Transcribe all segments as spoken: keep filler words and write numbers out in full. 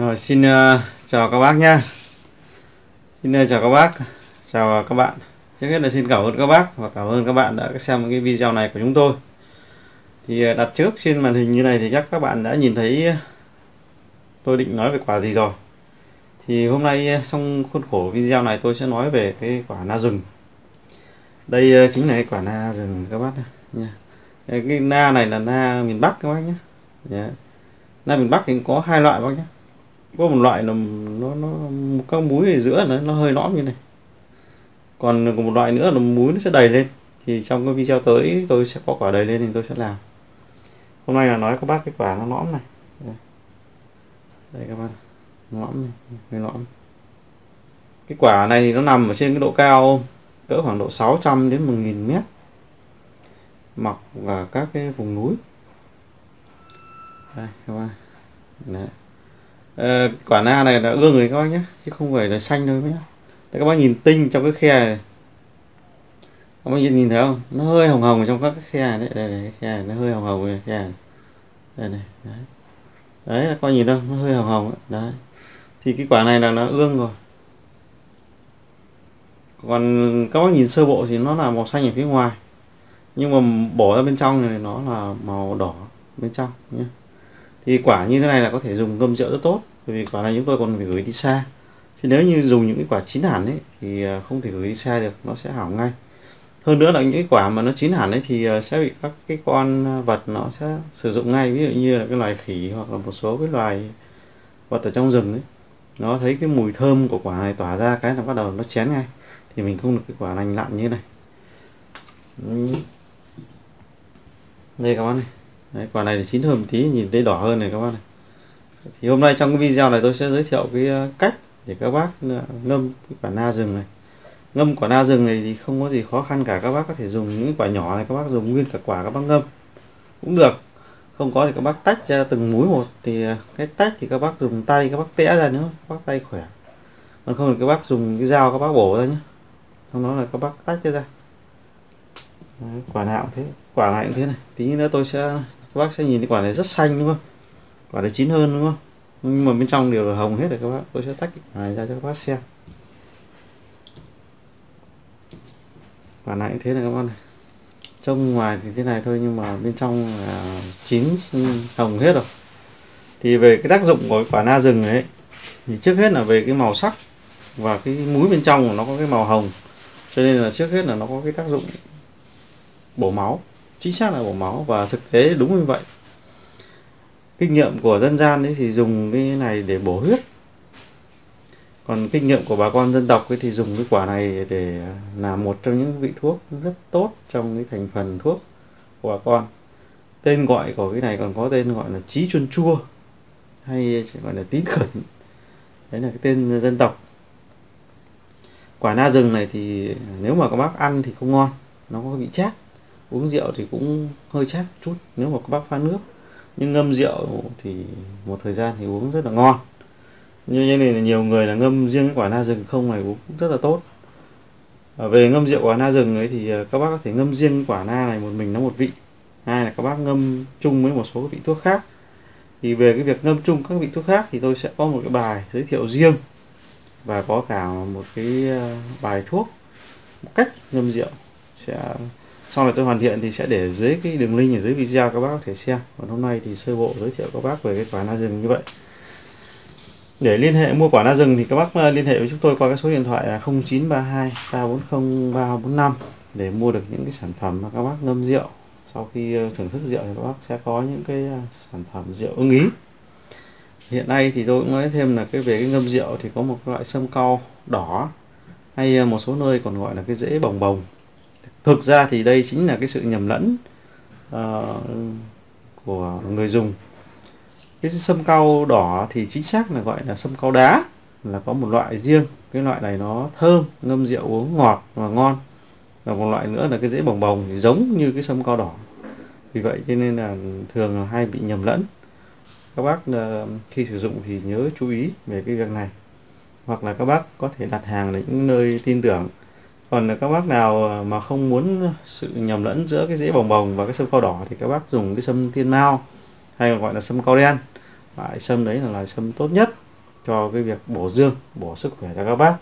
Rồi xin uh, chào các bác nhá. Xin uh, chào các bác, chào uh, các bạn. Trước hết là xin cảm ơn các bác và cảm ơn các bạn đã xem cái video này của chúng tôi. Thì uh, đặt trước trên màn hình như này thì chắc các bạn đã nhìn thấy tôi định nói về quả gì rồi. Thì hôm nay uh, trong khuôn khổ video này tôi sẽ nói về cái quả na rừng. Đây uh, chính là cái quả na rừng các bác nha. Cái na này là na miền Bắc các bác nhé. Yeah. Na miền Bắc thì có hai loại bác nhé. Có một loại là nó nó các múi ở giữa nó, nó hơi lõm như này, còn một loại nữa là múi nó sẽ đầy lên. Thì trong cái video tới tôi sẽ có quả đầy lên thì tôi sẽ làm. Hôm nay là nói các bác cái quả nó lõm này. Đây, đây các bác, lõm này, hơi lõm. Cái quả này thì nó nằm ở trên cái độ cao cỡ khoảng độ sáu trăm đến một nghìn mét, mọc vào các cái vùng núi. Đây các bác. Đấy. À, quả na này là ương người các bác nhé, chứ không phải là xanh đâu nhé. Các bác nhìn tinh trong cái khe này, các bác nhìn, nhìn thấy không, nó hơi hồng hồng ở trong các cái khe này. Đây, đây, đây, cái khe này nó hơi hồng hồng ở khe này. Đây này, đấy, đấy các bác nhìn đâu, nó hơi hồng hồng ấy. Đấy, thì cái quả này là nó ương rồi. Còn các bác nhìn sơ bộ thì nó là màu xanh ở phía ngoài, nhưng mà bỏ ra bên trong này nó là màu đỏ bên trong nhé. Thì quả như thế này là có thể dùng cơm rượu rất tốt, bởi vì quả này chúng tôi còn phải gửi đi xa. Thì nếu như dùng những cái quả chín hẳn ấy thì không thể gửi đi xa được, nó sẽ hỏng ngay. Hơn nữa là những cái quả mà nó chín hẳn ấy thì sẽ bị các cái con vật nó sẽ sử dụng ngay, ví dụ như là cái loài khỉ hoặc là một số cái loài vật ở trong rừng ấy. Nó thấy cái mùi thơm của quả này tỏa ra cái là bắt đầu nó chén ngay, thì mình không được cái quả lành lặn như thế này. Đây các bạn này. Đấy, quả này thì chín hơn một tí, nhìn thấy đỏ hơn này các bác này. Thì hôm nay trong cái video này tôi sẽ giới thiệu cái cách để các bác ngâm cái quả na rừng này. Ngâm quả na rừng này thì không có gì khó khăn cả, các bác có thể dùng những quả nhỏ này, các bác dùng nguyên cả quả các bác ngâm cũng được. Không có thì các bác tách ra từng múi một, thì cái tách thì các bác dùng tay các bác tẽ ra nữa, các bác tay khỏe. Còn không thì các bác dùng cái dao các bác bổ ra nhé, xong đó là các bác tách ra. Đấy, quả nào cũng thế, quả này cũng thế này. Tí nữa tôi sẽ các bác sẽ nhìn cái quả này rất xanh đúng không? Quả này chín hơn đúng không? Nhưng mà bên trong đều là hồng hết rồi các bác. Tôi sẽ tách cái quả này ra cho các bác xem. Quả này cũng thế này các bác này. Trông ngoài thì thế này thôi nhưng mà bên trong là chín hồng hết rồi. Thì về cái tác dụng của quả na rừng ấy thì trước hết là về cái màu sắc, và cái múi bên trong của nó có cái màu hồng, cho nên là trước hết là nó có cái tác dụng bổ máu, chính xác là bổ máu, và thực tế đúng như vậy. Kinh nghiệm của dân gian ấy thì dùng cái này để bổ huyết, còn kinh nghiệm của bà con dân tộc ấy thì dùng cái quả này để là một trong những vị thuốc rất tốt trong cái thành phần thuốc của bà con. Tên gọi của cái này còn có tên gọi là chí chuân chua, hay gọi là tín khẩn, đấy là cái tên dân tộc. Quả na rừng này thì nếu mà các bác ăn thì không ngon, nó có bị chát. Uống rượu thì cũng hơi chát chút nếu mà các bác pha nước, nhưng ngâm rượu thì một thời gian thì uống rất là ngon. Như thế này là nhiều người là ngâm riêng cái quả na rừng không này uống cũng rất là tốt. Ở về ngâm rượu quả na rừng ấy thì các bác có thể ngâm riêng quả na này một mình nó một vị, hai là các bác ngâm chung với một số vị thuốc khác. Thì về cái việc ngâm chung các vị thuốc khác thì tôi sẽ có một cái bài giới thiệu riêng, và có cả một cái bài thuốc một cách ngâm rượu. Sẽ sau này tôi hoàn thiện thì sẽ để dưới cái đường link ở dưới video các bác có thể xem. Còn hôm nay thì sơ bộ giới thiệu các bác về cái quả na rừng như vậy. Để liên hệ mua quả na rừng thì các bác liên hệ với chúng tôi qua cái số điện thoại không chín ba hai ba bốn không ba bốn năm để mua được những cái sản phẩm mà các bác ngâm rượu. Sau khi thưởng thức rượu thì các bác sẽ có những cái sản phẩm rượu ưng ý. Hiện nay thì tôi cũng nói thêm là cái về cái ngâm rượu thì có một loại sâm cau đỏ, hay một số nơi còn gọi là cái rễ bồng bồng. Thực ra thì đây chính là cái sự nhầm lẫn uh, của người dùng. Cái sâm cau đỏ thì chính xác là gọi là sâm cau đá, là có một loại riêng. Cái loại này nó thơm, ngâm rượu uống ngọt và ngon. Và một loại nữa là cái rễ bồng bồng thì giống như cái sâm cau đỏ. Vì vậy cho nên là thường là hay bị nhầm lẫn. Các bác uh, khi sử dụng thì nhớ chú ý về cái việc này. Hoặc là các bác có thể đặt hàng ở những nơi tin tưởng. Còn là các bác nào mà không muốn sự nhầm lẫn giữa cái rễ bồng bồng và cái sâm cau đỏ thì các bác dùng cái sâm Thiên Mao, hay còn gọi là sâm cau đen. Loại sâm đấy là loại sâm tốt nhất, cho cái việc bổ dương, bổ sức khỏe cho các bác.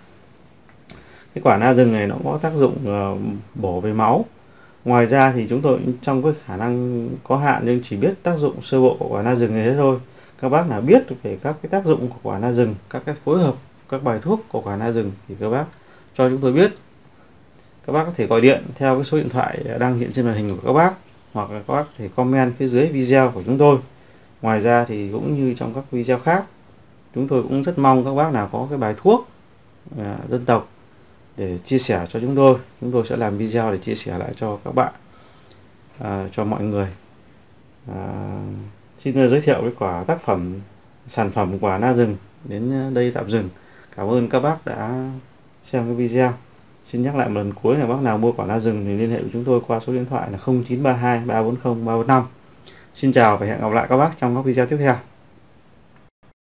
Cái quả na rừng này nó có tác dụng bổ về máu. Ngoài ra thì chúng tôi trong cái khả năng có hạn nhưng chỉ biết tác dụng sơ bộ của quả na rừng này thôi. Các bác nào biết về các cái tác dụng của quả na rừng, các cái phối hợp, các bài thuốc của quả na rừng thì các bác cho chúng tôi biết. Các bác có thể gọi điện theo cái số điện thoại đang hiện trên màn hình của các bác, hoặc là các bác có thể comment phía dưới video của chúng tôi. Ngoài ra thì cũng như trong các video khác, chúng tôi cũng rất mong các bác nào có cái bài thuốc à, dân tộc để chia sẻ cho chúng tôi. Chúng tôi sẽ làm video để chia sẻ lại cho các bạn, à, cho mọi người. À, xin giới thiệu cái quả tác phẩm, sản phẩm quả na rừng đến đây tạm dừng. Cảm ơn các bác đã xem cái video. Xin nhắc lại một lần cuối là bác nào mua quả na rừng thì liên hệ với chúng tôi qua số điện thoại là không chín ba hai ba bốn không ba bốn năm. Xin chào và hẹn gặp lại các bác trong các video tiếp theo.